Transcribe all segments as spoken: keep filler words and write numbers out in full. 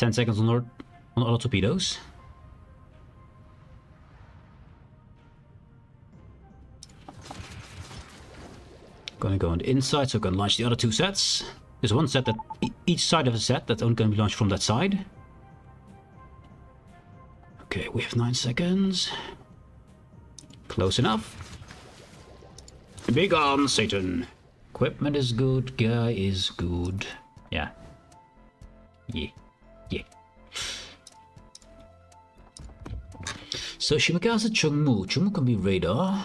ten seconds on, or on auto torpedoes. Gonna go on the inside so I can launch the other two sets. There's one set that e each side of a set that's only gonna be launched from that side. Okay, we have nine seconds. Close enough. Be gone, Satan. Equipment is good, guy is good. Yeah. Yeah. Yeah. So Shimakaze Chungmu. Chungmu can be radar.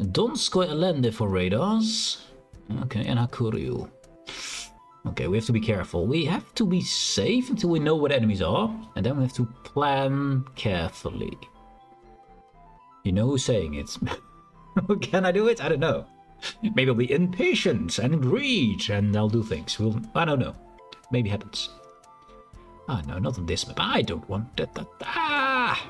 Donskoy Alende for radars. Okay, and Hakuryu. Okay, we have to be careful. We have to be safe until we know what enemies are. And then we have to plan carefully. You know who's saying it. Can I do it? I don't know. Maybe I'll be impatient and greed and I'll do things. We'll, I don't know. Maybe it happens. Ah, no, not on this map. I don't want that. that ah!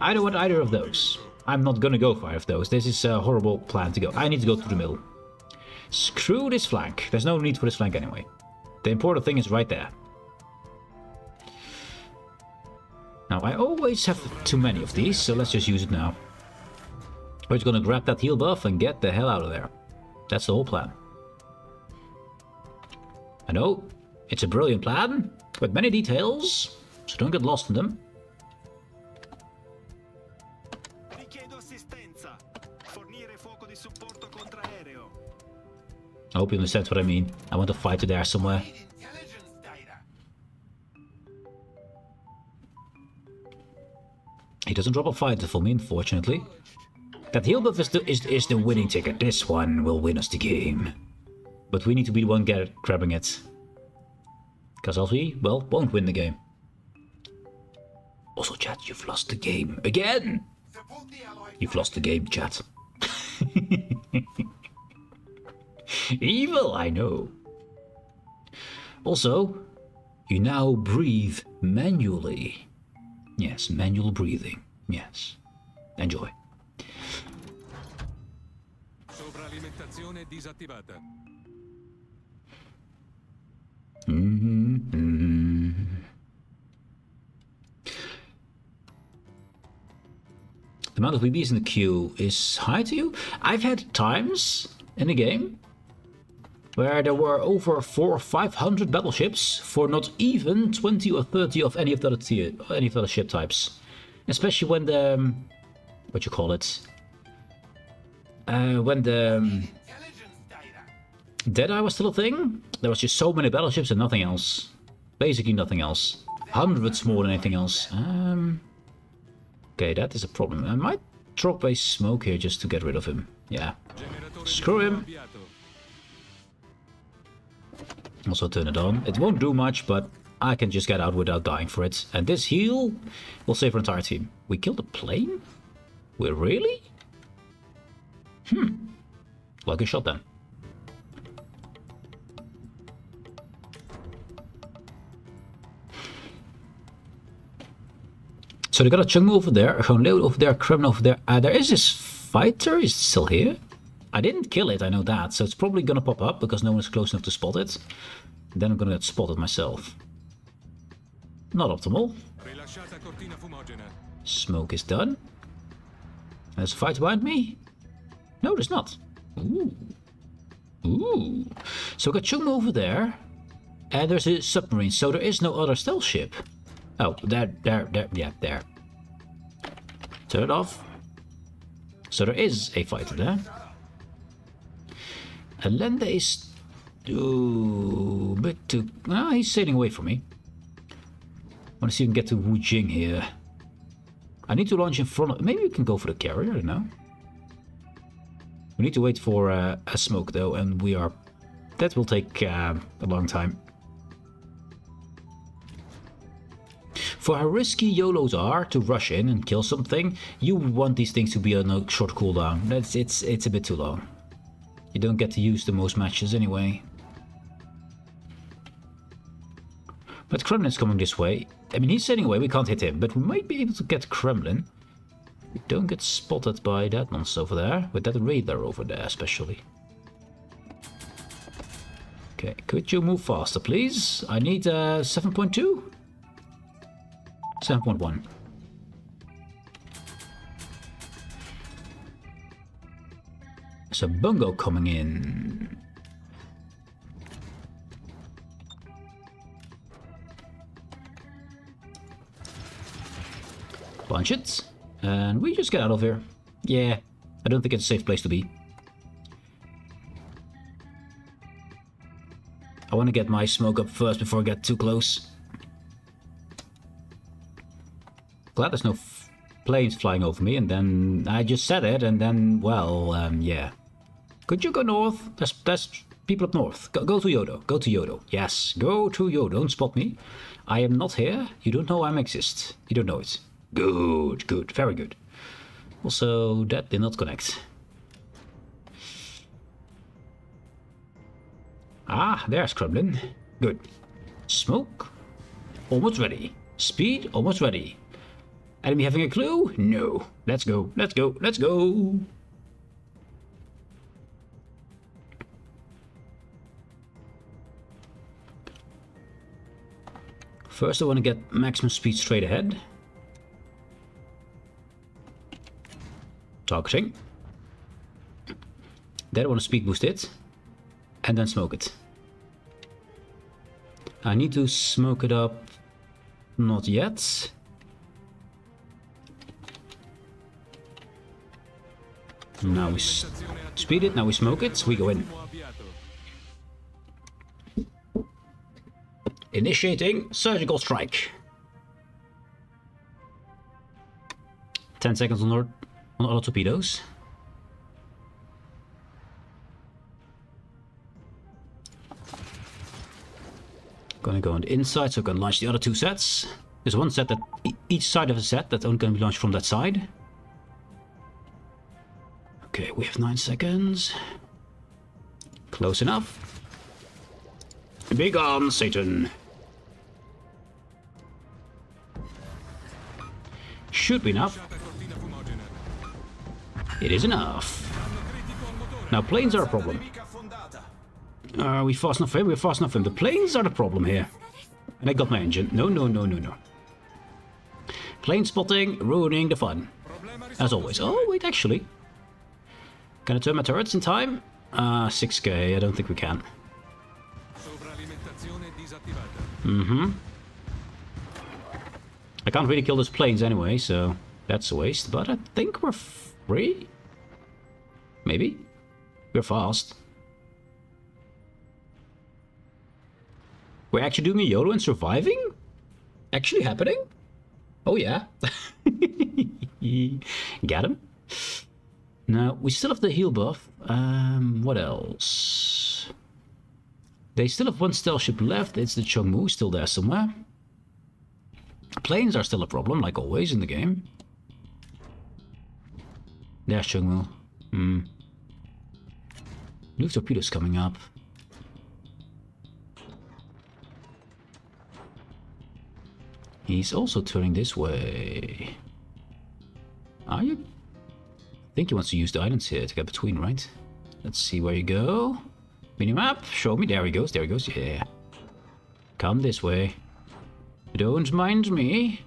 I don't want either of those. I'm not gonna go for either of those. This is a horrible plan to go. I need to go through the middle. Screw this flank. There's no need for this flank anyway. The important thing is right there. Now, I always have too many of these, so let's just use it now. We're just gonna grab that heal buff and get the hell out of there. That's the whole plan. I know, it's a brilliant plan, with many details, so don't get lost in them. I hope you understand what I mean. I want to fight to there somewhere. He doesn't drop a fighter for me, unfortunately. That heal buff is the, is, is the winning ticket. This one will win us the game. But we need to be the one get, grabbing it. Because else we, well, won't win the game. Also, chat, you've lost the game. Again! You've lost the game, chat. Evil, I know. Also, you now breathe manually. Yes, manual breathing. Yes. Enjoy. Mm-hmm, mm-hmm. The amount of B Bs in the queue is high to you? I've had times in the game where there were over four or five hundred battleships for not even twenty or thirty of any of the other tier, any of the other ship types. Especially when the um, what you call it, uh, when the um, Deadeye was still a thing. There was just so many battleships and nothing else. Basically nothing else. Hundreds more than anything else. Um, okay, that is a problem. I might drop a smoke here just to get rid of him. Yeah, screw him. Also turn it on. It won't do much, but I can just get out without dying for it. And this heal will save our entire team. We killed a plane? We really? Hmm. Lucky shot then. So they got a Chungmu over there, a Gonleu over there, Kremlin over there. Uh, there is this fighter. Is it still here? I didn't kill it, I know that, so it's probably gonna pop up because no one is close enough to spot it. Then I'm gonna get spotted myself. Not optimal. Smoke is done. There's a fight behind me? No, there's not. Ooh. Ooh. So we got Chungmu over there. And there's a submarine, so there is no other stealth ship. Oh, there, there, there, yeah, there. Turn it off. So there is a fighter there. Alende is oh, a bit too... Ah, he's sailing away from me. I want to see if we can get to Wu Jing here. I need to launch in front of... Maybe we can go for the carrier, I don't know. We need to wait for uh, a smoke, though, and we are... That will take uh, a long time. For how risky YOLOs are to rush in and kill something, you want these things to be on a short cooldown. That's, it's, it's a bit too long. You don't get to use the most matches anyway. But Kremlin's coming this way. I mean, he's sailing away, we can't hit him, but we might be able to get Kremlin. We don't get spotted by that monster over there, with that radar over there especially. Okay, Could you move faster, please? I need uh, seven point two? seven point one. So Bungo coming in. Punch it. And we just get out of here. Yeah, I don't think it's a safe place to be. I want to get my smoke up first before I get too close. Glad there's no f planes flying over me, and then I just said it, and then, well, um, yeah. Could you go north? There's, there's people up north. Go, go to Yodo. Go to Yodo. Yes, go to Yodo. Don't spot me. I am not here. You don't know I exist. You don't know it. Good, good, very good. Also, that did not connect. Ah, there's Kremlin. Good. Smoke. Almost ready. Speed, almost ready. Enemy having a clue? No. Let's go, let's go, let's go! First I want to get maximum speed straight ahead. Targeting. Then I want to speed boost it. And then smoke it. I need to smoke it up. Not yet. Now we speed it, now we smoke it, we go in. Initiating surgical strike. ten seconds on our, on our torpedoes. Gonna go on the inside so I can launch the other two sets. There's one set that e each side of a set that's only gonna be launched from that side. Okay, we have nine seconds. Close enough. Be gone, Satan. Should be enough. It is enough. Now planes are a problem. Are we fast enough for him? We're fast enough for him. The planes are the problem here. And I got my engine. No, no, no, no, no. Plane spotting, ruining the fun. As always. Oh, wait, actually. Can I turn my turrets in time? Uh, six K, I don't think we can. Mm-hmm. I can't really kill those planes anyway, so that's a waste. But I think we're free? Maybe? We're fast. We're actually doing a YOLO and surviving? Actually happening? Oh yeah. Got him. Now, we still have the heal buff. Um, what else? They still have one stealth ship left. It's the Chungmu, still there somewhere. Planes are still a problem, like always in the game. There's Chungmu. Hmm. New torpedoes coming up. He's also turning this way. Are you... I think he wants to use the islands here to get between, right? Let's see where you go. Minimap, show me. There he goes, there he goes. Yeah. Come this way. Don't mind me.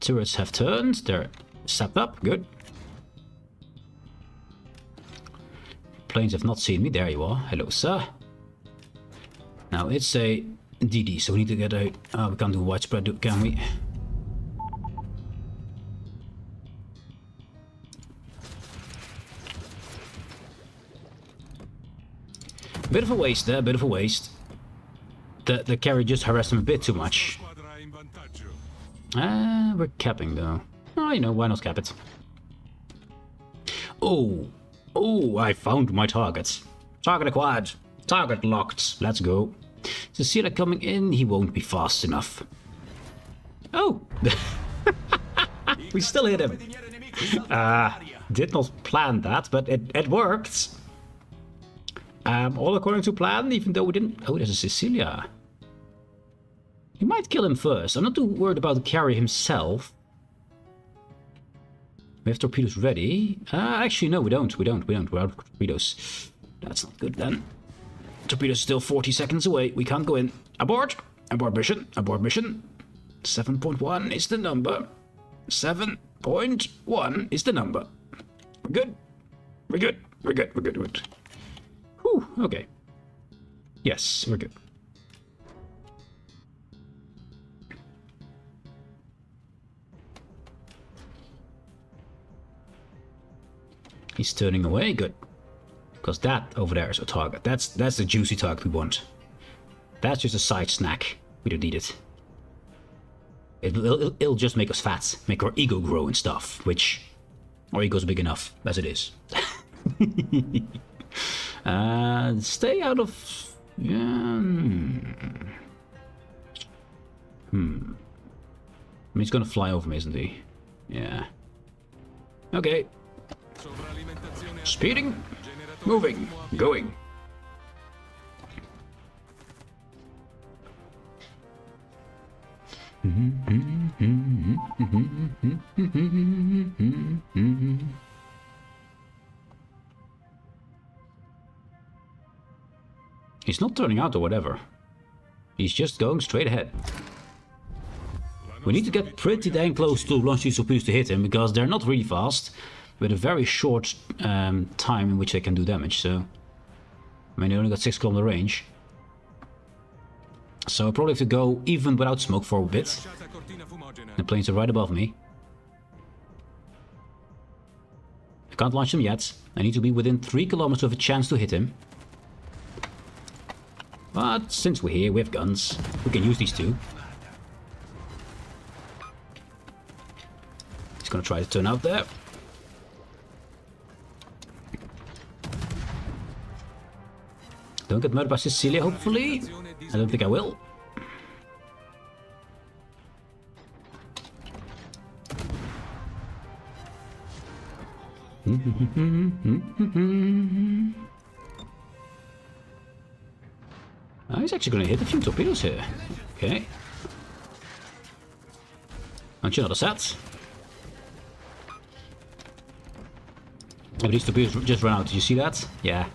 Turrets have turned. They're stepped up. Good. Planes have not seen me. There you are. Hello, sir. Now it's a D D, so we need to get a... Oh, we can't do widespread, can we? Bit of a waste there, bit of a waste. The, the carry just harassed him a bit too much. Ah, uh, we're capping though. Oh, you know, why not cap it? Oh, oh, I found my target. Target acquired. Target locked. Let's go. Cecilia coming in, he won't be fast enough. Oh! We still hit him. Uh, did not plan that, but it, it worked. Um, all according to plan, even though we didn't... Oh, there's a Cecilia. You might kill him first. I'm not too worried about the carry himself. We have torpedoes ready. Uh, actually, no, we don't. We don't. We don't. We're out of torpedoes. That's not good, then. Torpedo's still forty seconds away. We can't go in. Abort! Abort mission. Abort mission. seven point one is the number. seven point one is the number. We're good. We're good. We're good. We're good. We're good. Whew. Okay. Yes, we're good. He's turning away. Good. Because that over there is a target. That's that's the juicy target we want. That's just a side snack. We don't need it. It'll, it'll, it'll just make us fat. Make our ego grow and stuff. Which... our ego's big enough. As it is. uh, stay out of... Um, hmm. I mean, he's gonna fly over me, isn't he? Yeah. Okay. Speeding, moving, going. He's not turning out or whatever. He's just going straight ahead. We need to get pretty dang close to launch these torpedoes to hit him, because they're not really fast, with a very short um, time in which they can do damage. So, I mean, they only got six kilometer range. So I probably have to go even without smoke for a bit. The planes are right above me. I can't launch them yet. I need to be within three kilometers of a chance to hit him. But since we're here, we have guns. We can use these two. He's gonna try to turn out there. Don't get murdered by Cecilia, hopefully. I don't think I will. Oh, he's actually going to hit a few torpedoes here. Okay. Launch another set. Oh, these torpedoes just ran out. Did you see that? Yeah.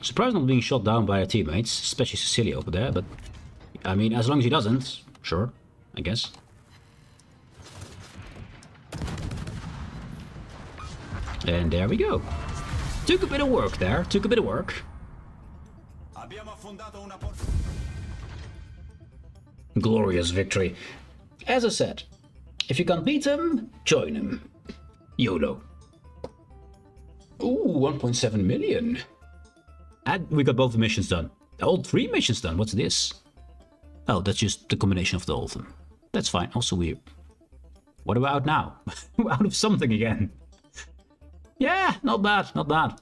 Surprised not being shot down by our teammates, especially Cecilia over there, but I mean, as long as he doesn't, sure, I guess. And there we go. Took a bit of work there, took a bit of work. Glorious victory. As I said, if you can't beat him, join him. YOLO. Ooh, one point seven million. And we got both the missions done. All three missions done. What's this? Oh, that's just the combination of the whole thing. That's fine. Also, we... what are we out now? We're out of something again. Yeah, not bad, not bad.